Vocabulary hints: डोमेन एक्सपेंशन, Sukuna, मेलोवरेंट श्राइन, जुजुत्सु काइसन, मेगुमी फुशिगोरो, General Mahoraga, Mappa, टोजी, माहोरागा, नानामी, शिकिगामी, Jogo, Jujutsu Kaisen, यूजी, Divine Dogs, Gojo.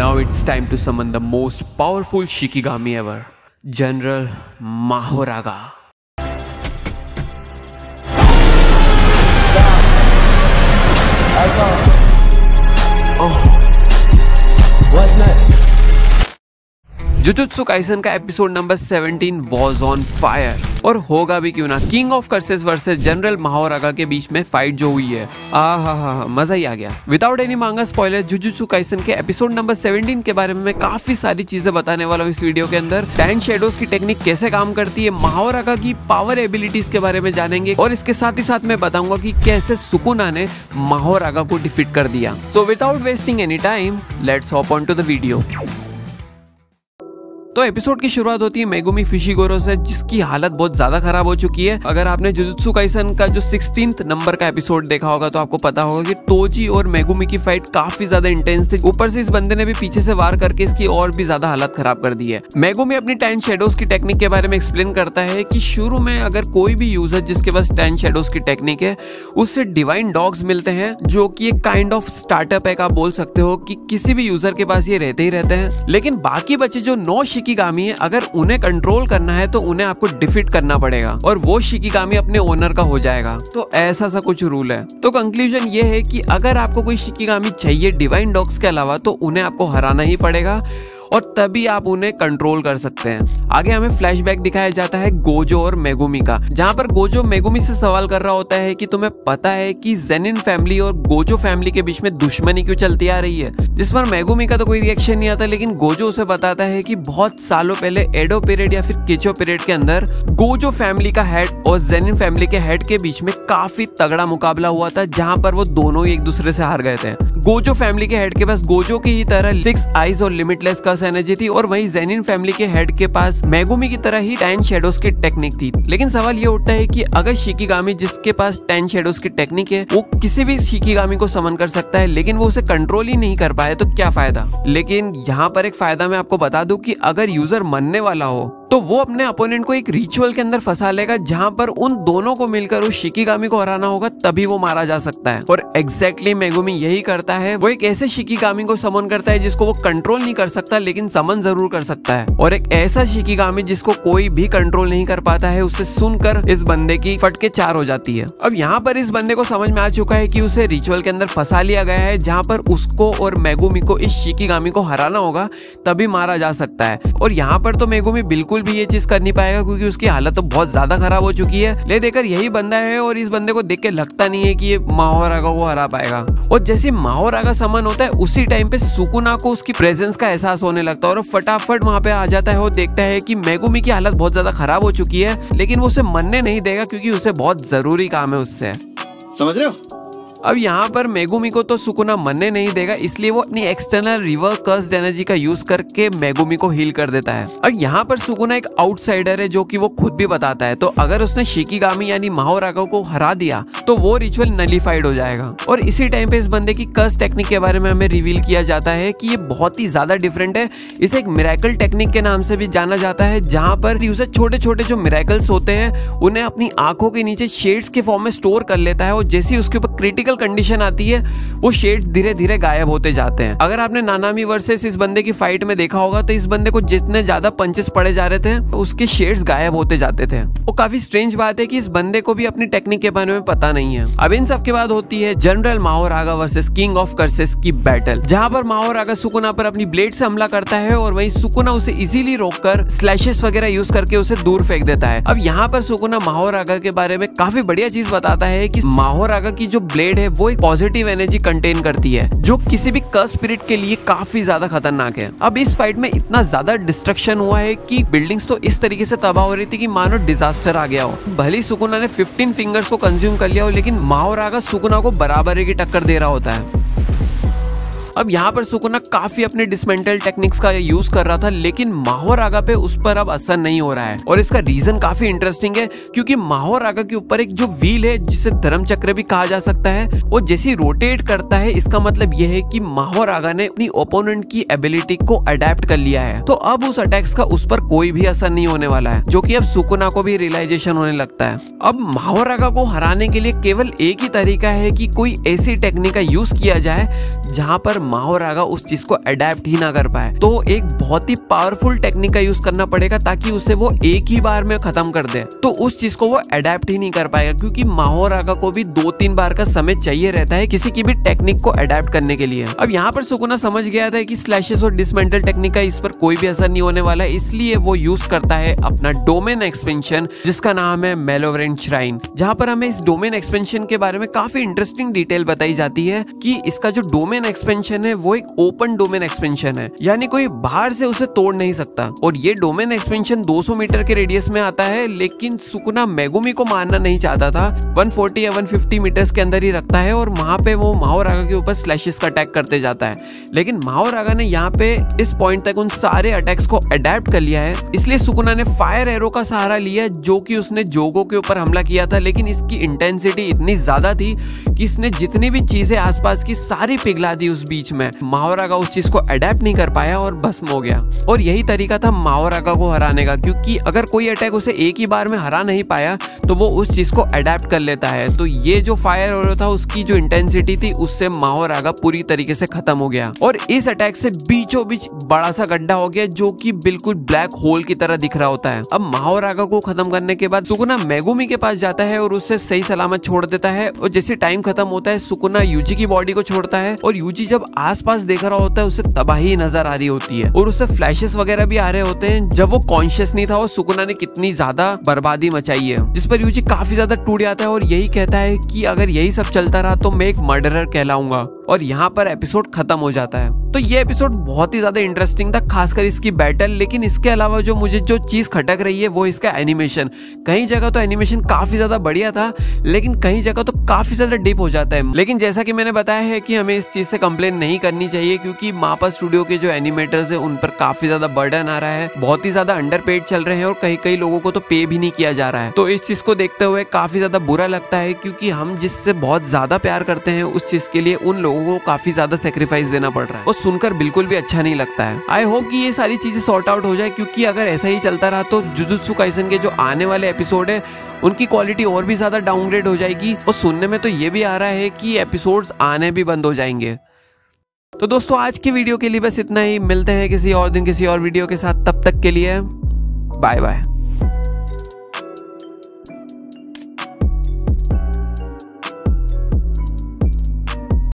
Now it's time to summon the most powerful Shikigami ever, General Mahoraga. जुजुत्सु काइसन का episode number 17 was on fire, और होगा भी क्यों ना। King of curses versus general माहोरागा के बीच में फाइट जो हुई है, आहा मजा ही आ गया। Without any manga spoiler, जुजुत्सु काइसन के एपिसोड नंबर 17 के बारे में काफी सारी चीजें बताने वाला हूँ इस वीडियो के अंदर। टेन शेडोज की टेक्निक कैसे काम करती है, माहोरागा की पावर एबिलिटीज के बारे में जानेंगे, और इसके साथ ही साथ मैं बताऊंगा की कैसे सुकुना ने माहोरागा को डिफीट कर दिया। So without wasting any time, let's hop on to the video. तो एपिसोड की शुरुआत होती है मेगुमी फुशिगोरो से, जिसकी हालत बहुत ज्यादा खराब हो चुकी है। अगर आपने जुजुत्सु काइसन का जो 16th नंबर का एपिसोड देखा होगा तो आपको पता होगा कि टोजी और मेगुमी की फाइट काफी ज्यादा इंटेंस थी। ऊपर से इस बंदे ने भी पीछे से वार करके इसकी और भी ज्यादा हालत खराब कर दी है। मेगुमी अपनी टेन शेडोज की टेक्निक के बारे में एक्सप्लेन करता है कि शुरू में अगर कोई भी यूजर जिसके पास टेन शेडोज की टेक्निक है उससे डिवाइन डॉग्स मिलते हैं, जो की एक काइंड ऑफ स्टार्टअप है, आप बोल सकते हो कि किसी भी यूजर के पास ये रहते ही रहते हैं। लेकिन बाकी बचे जो 9 शिकिगामी है, अगर उन्हें कंट्रोल करना है तो उन्हें आपको डिफीट करना पड़ेगा, और वो शिकिगामी अपने ओनर का हो जाएगा। तो ऐसा सा कुछ रूल है। तो कंक्लूजन ये है कि अगर आपको कोई शिकिगामी चाहिए डिवाइन डॉग्स के अलावा तो उन्हें आपको हराना ही पड़ेगा, और तभी आप उन्हें कंट्रोल कर सकते हैं। आगे हमें फ्लैशबैक दिखाया जाता है गोजो और मेगुमी का, जहां पर गोजो मेगुमी से सवाल कर रहा होता है कि तुम्हें पता है कि ज़ेनिन फैमिली और गोजो फैमिली के बीच में दुश्मनी क्यों चलती आ रही है, जिस पर मेगुमी का तो कोई रिएक्शन नहीं आता। लेकिन गोजो उसे बताता है कि बहुत सालों पहले एडो पीरियड या फिर केचो पीरियड के अंदर गोजो फैमिली का हेड और ज़ेनिन फैमिली के हेड के बीच में काफी तगड़ा मुकाबला हुआ था, जहाँ पर वो दोनों ही एक दूसरे से हार गए थे। गोजो फैमिली के हेड के पास गोजो की ही तरह 6 आइज और लिमिटलेस का एनर्जी थी, और वहीं ज़ेनिन फैमिली के हेड के पास मेगुमी की तरह ही 10 शेडोज की टेक्निक थी। लेकिन सवाल ये उठता है कि अगर शिकिगामी जिसके पास 10 शेडोज की टेक्निक है वो किसी भी शिकिगामी को समन कर सकता है, लेकिन वो उसे कंट्रोल ही नहीं कर पाए तो क्या फायदा। लेकिन यहाँ पर एक फायदा मैं आपको बता दूं कि अगर यूजर मनने वाला हो तो वो अपने अपोनेंट को एक रिचुअल के अंदर फंसा लेगा, जहां पर उन दोनों को मिलकर उस शिकिगामी को हराना होगा, तभी वो मारा जा सकता है। और एग्जैक्टली मेगुमी यही करता है। वो एक ऐसे शिकिगामी को समन करता है जिसको वो कंट्रोल नहीं कर सकता, लेकिन समन जरूर कर सकता है, और एक ऐसा शिकिगामी जिसको कोई भी कंट्रोल नहीं कर पाता है। उसे सुनकर इस बंदे की फटके 4 हो जाती है। अब यहाँ पर इस बंदे को समझ में आ चुका है कि उसे रिचुअल के अंदर फंसा लिया गया है, जहाँ पर उसको और मेगुमी को इस शिकिगामी को हराना होगा, तभी मारा जा सकता है। और यहाँ पर तो मेगुमी बिल्कुल भी ये चीज कर नहीं पाएगा, क्योंकि उसकी हालत तो बहुत ज्यादा खराब हो चुकी है। ले देकर यही बंदा है, और इस बंदे को देख के लगता नहीं है कि ये माहोरागा को हरा पाएगा। और जैसे माहोरागा समन होता है उसी टाइम पे सुकुना को उसकी प्रेजेंस का एहसास होने लगता है, और फटाफट वहाँ पे आ जाता है और देखता है कि मेगुमी की हालत बहुत ज्यादा खराब हो चुकी है, लेकिन वो उसे मरने नहीं देगा क्योंकि उसे बहुत जरूरी काम है उससे, समझ रहे हो। अब यहाँ पर मेगुमी को तो सुकुना मरने नहीं देगा, इसलिए वो अपनी एक्सटर्नल रिवर्स कर्स्ड एनर्जी का यूज करके मेगुमी को हील कर देता है। अब यहाँ पर सुकुना एक आउटसाइडर है, जो कि वो खुद भी बताता है। तो अगर उसने शिकिगामी यानी माहोरागा को हरा दिया तो वो रिचुअल नलीफाइड हो जाएगा। और इसी टाइम पे इस बंदे की कर्स टेक्निक के बारे में हमें रिवील किया जाता है कि ये बहुत ही ज्यादा डिफरेंट है। इसे एक मिरेकल टेक्निक के नाम से भी जाना जाता है, जहाँ पर उसे छोटे छोटे जो मिरेकल्स होते हैं उन्हें अपनी आंखों के नीचे शेड्स के फॉर्म में स्टोर कर लेता है, और जैसे उसके ऊपर क्रिटिकल कंडीशन आती है वो शेड धीरे धीरे गायब होते जाते हैं। अगर आपने नानामी वर्सेस इस बंदे की फाइट में देखा होगा तो इस बंदे को जितने ज्यादा पंचेस पड़े जा रहे थे उसके शेड्स गायब होते जाते थे। वो काफी स्ट्रेंज बात है कि इस बंदे को भी अपनी टेक्निक के बारे में पता नहीं है। अब इन सब के बाद होती है general माहोरागा versus king of curses की बैटल, जहाँ पर माहोरागा सुकुना पर अपनी ब्लेड से हमला करता है, और वही सुकुना उसे इजीली रोककर स्लैशेस वगैरह यूज करके उसे दूर फेंक देता है। अब यहाँ पर सुकुना माहोरागा के बारे में काफी बढ़िया चीज बताता है कि माहोरागा की जो ब्लेड है वो एक पॉजिटिव एनर्जी कंटेन करती है, जो किसी भी कर्स स्पिरिट के लिए काफी ज्यादा खतरनाक है। अब इस फाइट में इतना ज्यादा डिस्ट्रक्शन हुआ है कि बिल्डिंग्स तो इस तरीके से तबाह हो रही थी कि मानो डिजास्टर आ गया हो। भले सुकुना ने 15 फिंगर्स को कंज्यूम कर लिया हो, लेकिन माहोरागा सुकुना को बराबरी की टक्कर दे रहा होता है। अब यहाँ पर सुकुना काफी अपने डिसमेंटल टेक्निक्स का यूज कर रहा था, लेकिन माहोरागा पे उस पर अब असर नहीं हो रहा है, और इसका रीजन काफी इंटरेस्टिंग है क्योंकि माहोरागा के ऊपर एक जो व्हील है जिसे धर्म चक्र भी कहा जा सकता है, वो जैसी रोटेट करता है, इसका मतलब यह है कि माहोरागा ने अपनी ओपोनेंट की एबिलिटी को अडेप्ट कर लिया है। तो अब उस अटैक्स का उस पर कोई भी असर नहीं होने वाला है, जो की अब सुकुना को भी रियलाइजेशन होने लगता है। अब माहोरागा को हराने के लिए केवल एक ही तरीका है कि कोई ऐसी टेक्निक का यूज किया जाए जहाँ पर माहोरागा उस चीज को अडेप्ट ही ना कर पाए। तो एक बहुत ही पावरफुल टेक्निक का यूज करना पड़ेगा ताकि उसे वो एक ही बार में खत्म कर दे। तो उस चीज को वो अडेप्ट ही नहीं कर पाएगा क्योंकि माहोरागा को भी 2-3 बार का समय चाहिए रहता है किसी की भी टेक्निक को अडेप्ट करने के लिए। अब यहाँ पर सुकुना समझ गया था कि स्लैशेस और डिसमेंटल टेक्निक का इस पर कोई भी असर नहीं होने वाला है, इसलिए वो यूज करता है अपना डोमेन एक्सपेंशन जिसका नाम है मेलोवरेंट श्राइन, जहाँ पर हमें इस डोमेन एक्सपेंशन के बारे में काफी इंटरेस्टिंग डिटेल बताई जाती है कि इसका जो डोमेन एक्सपेंशन है वो एक ओपन डोमेन एक्सपेंशन है, यानी कोई बाहर से उसे तोड़ नहीं सकता। और ये डोमेन एक्सपेंशन 200 मीटर के रेडियस में आता है, लेकिन सुकुना मेगुमी को मारना नहीं चाहता था, 140 या 150 मीटर्स के अंदर ही रखता है और वहां पे वो माहोरागा के ऊपर स्लैशेस का अटैक करते जाता है। लेकिन माहोरागा ने यहाँ पे इस पॉइंट तक उन सारे अटैक्स को अडेप्ट कर लिया है, इसलिए सुकुना ने फायर एरो का सहारा लिया जो कि उसने जोगो के ऊपर हमला किया था, लेकिन इसकी इंटेंसिटी इतनी ज्यादा थी कि इसने जितनी भी चीजें आसपास की सारी पिघला दी उस बीच में। माहोरागा उस चीज को अडेप्ट नहीं कर पाया और भस्म हो गया। और यही तरीका था माहोरागा को हराने का, क्योंकि अगर कोई अटैक उसे एक ही बार में हरा नहीं पाया तो वो उस चीज को अडेप्ट कर लेता है। तो ये जो फायर एरो था उसकी जो इंटेंसिटी थी उससे माहोरागा पूरी तरीके से खत्म हो गया और इस अटैक से बीचों बीच बड़ा सा गड्ढा हो गया जो कि बिल्कुल ब्लैक होल की तरह दिख रहा होता है। अब माहोरागा को खत्म करने के बाद सुकुना मेगुमी के पास जाता है और उससे सही सलामत छोड़ देता है। और जैसे टाइम खत्म होता है सुकुना यूजी की बॉडी को छोड़ता है और यूजी जब आसपास देख रहा होता है उसे तबाही नजर आ रही होती है और उसे फ्लैशेस वगैरह भी आ रहे होते हैं जब वो कॉन्शियस नहीं था और सुकुना ने कितनी ज्यादा बर्बादी मचाई है, जिस पर यूजी काफी ज्यादा टूट जाता है और यही कहता है कि अगर यही सब चलता रहा तो मैं एक मर्डरर कहलाऊंगा। और यहाँ पर एपिसोड खत्म हो जाता है। तो ये एपिसोड बहुत ही ज्यादा इंटरेस्टिंग था, खासकर इसकी बैटल। लेकिन इसके अलावा जो मुझे जो चीज खटक रही है वो इसका एनिमेशन। कई जगह तो एनिमेशन काफी ज्यादा बढ़िया था लेकिन कई जगह तो काफी ज्यादा डीप हो जाता है। लेकिन जैसा कि मैंने बताया है कि हमें इस चीज से कंप्लेन नहीं करनी चाहिए क्योंकि मापा स्टूडियो के जो एनिमेटर्स है उन पर काफी ज्यादा बर्डन आ रहा है, बहुत ही ज्यादा अंडरपेड चल रहे हैं और कई कई लोगों को तो पे भी नहीं किया जा रहा है। तो इस चीज को देखते हुए काफी ज्यादा बुरा लगता है क्योंकि हम जिससे बहुत ज्यादा प्यार करते हैं उस चीज के लिए उन लोगों को काफी ज्यादा सेक्रीफाइस देना पड़ रहा है और सुनकर बिल्कुल भी अच्छा नहीं लगता है। आई होप कि ये सारी चीजें सॉर्ट आउट हो जाए क्योंकि अगर ऐसा ही चलता रहा तो जुजुत्सु काइसेन के जो आने वाले एपिसोड है उनकी क्वालिटी और भी ज्यादा डाउनग्रेड हो जाएगी और सुनने में तो ये भी आ रहा है कि एपिसोड्स आने भी बंद हो जाएंगे। तो दोस्तों आज की वीडियो के लिए बस इतना ही, मिलते हैं किसी और दिन किसी और वीडियो के साथ, तब तक के लिए बाय बाय।